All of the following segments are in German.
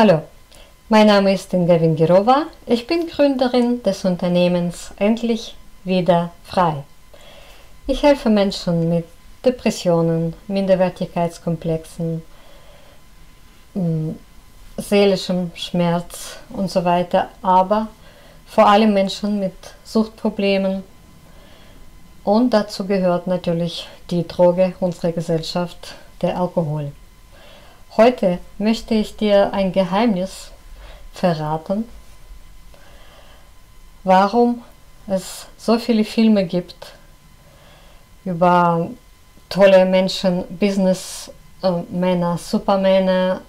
Hallo, mein Name ist Inga Vengerova, ich bin Gründerin des Unternehmens Endlich wieder frei. Ich helfe Menschen mit Depressionen, Minderwertigkeitskomplexen, seelischem Schmerz und so weiter, aber vor allem Menschen mit Suchtproblemen, und dazu gehört natürlich die Droge unserer Gesellschaft, der Alkohol. Heute möchte ich dir ein Geheimnis verraten, warum es so viele Filme gibt über tolle Menschen, Businessmänner, Supermänner,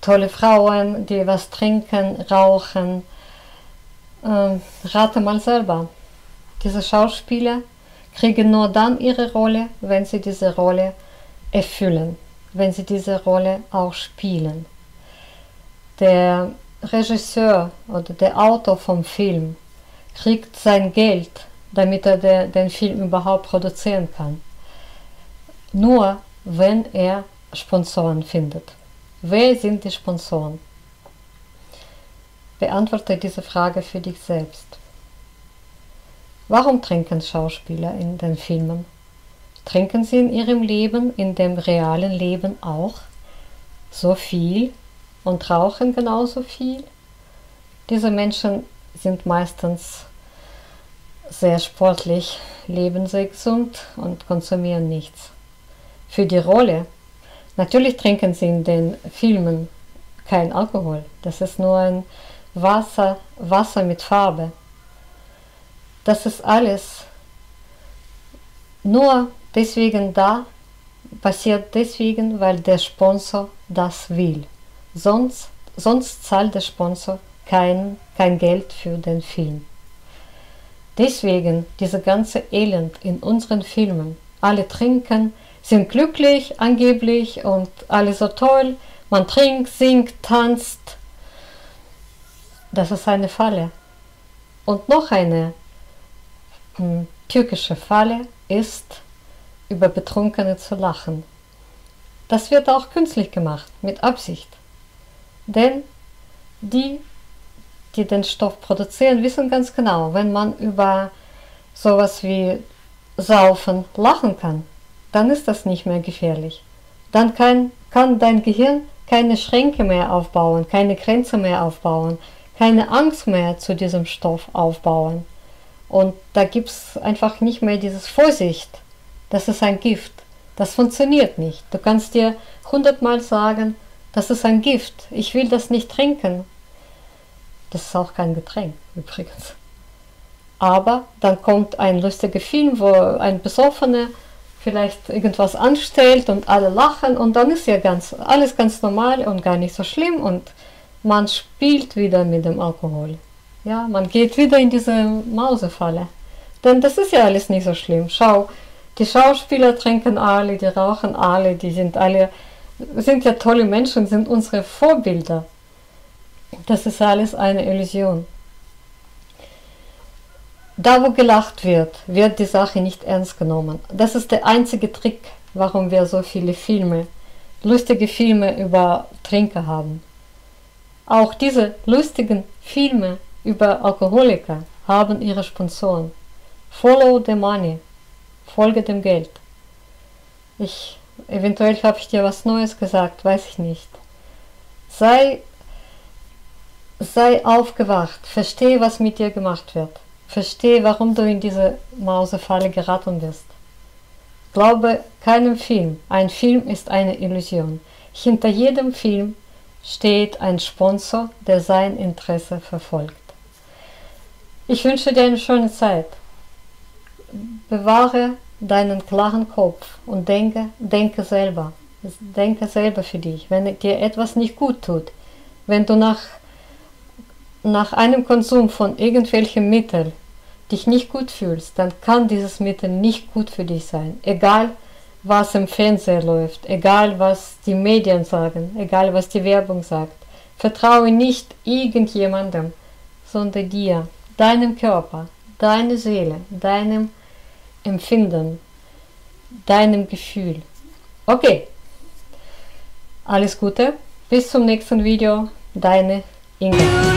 tolle Frauen, die was trinken, rauchen. Rate mal selber. Diese Schauspieler kriegen nur dann ihre Rolle, wenn sie diese Rolle erfüllen, wenn sie diese Rolle auch spielen. Der Regisseur oder der Autor vom Film kriegt sein Geld, damit er den Film überhaupt produzieren kann, nur wenn er Sponsoren findet. Wer sind die Sponsoren? Beantworte diese Frage für dich selbst. Warum trinken Schauspieler in den Filmen? Trinken sie in ihrem Leben, in dem realen Leben auch so viel und rauchen genauso viel? Diese Menschen sind meistens sehr sportlich, leben sehr gesund und konsumieren nichts. Für die Rolle, natürlich trinken sie in den Filmen kein Alkohol, das ist nur ein Wasser mit Farbe. Das ist alles nur deswegen da, passiert deswegen, weil der Sponsor das will. Sonst zahlt der Sponsor kein Geld für den Film. Deswegen diese ganze Elend in unseren Filmen. Alle trinken, sind glücklich angeblich und alles so toll. Man trinkt, singt, tanzt. Das ist eine Falle. Und noch eine türkische Falle ist, über Betrunkene zu lachen. Das wird auch künstlich gemacht, mit Absicht. Denn die den Stoff produzieren, wissen ganz genau, wenn man über sowas wie Saufen lachen kann, dann ist das nicht mehr gefährlich. Dann kann dein Gehirn keine Schränke mehr aufbauen, keine Grenze mehr aufbauen, keine Angst mehr zu diesem Stoff aufbauen. Und da gibt es einfach nicht mehr dieses Vorsicht, das ist ein Gift, das funktioniert nicht. Du kannst dir 100-mal sagen, das ist ein Gift, ich will das nicht trinken. Das ist auch kein Getränk übrigens. Aber dann kommt ein lustiger Film, wo ein Besoffener vielleicht irgendwas anstellt und alle lachen und dann ist ja alles ganz normal und gar nicht so schlimm und man spielt wieder mit dem Alkohol. Ja, man geht wieder in diese Mausefalle. Denn das ist ja alles nicht so schlimm. Schau, die Schauspieler trinken alle, die rauchen alle, die sind ja tolle Menschen, sind unsere Vorbilder. Das ist alles eine Illusion. Da, wo gelacht wird, wird die Sache nicht ernst genommen. Das ist der einzige Trick, warum wir so viele Filme, lustige Filme über Trinker haben. Auch diese lustigen Filme über Alkoholiker haben ihre Sponsoren. Follow the money. Folge dem Geld. Eventuell habe ich dir was Neues gesagt, weiß ich nicht. Sei aufgewacht. Verstehe, was mit dir gemacht wird. Verstehe, warum du in diese Mausefalle geraten bist. Glaube keinem Film. Ein Film ist eine Illusion. Hinter jedem Film steht ein Sponsor, der sein Interesse verfolgt. Ich wünsche dir eine schöne Zeit. Bewahre deinen klaren Kopf und denke selber. Denke selber für dich. Wenn dir etwas nicht gut tut, wenn du nach einem Konsum von irgendwelchen Mitteln dich nicht gut fühlst, dann kann dieses Mittel nicht gut für dich sein. Egal, was im Fernseher läuft, egal, was die Medien sagen, egal, was die Werbung sagt. Vertraue nicht irgendjemandem, sondern dir, deinem Körper, deiner Seele, deinem Empfinden, deinem Gefühl. Okay, alles Gute. Bis zum nächsten Video, deine Inga.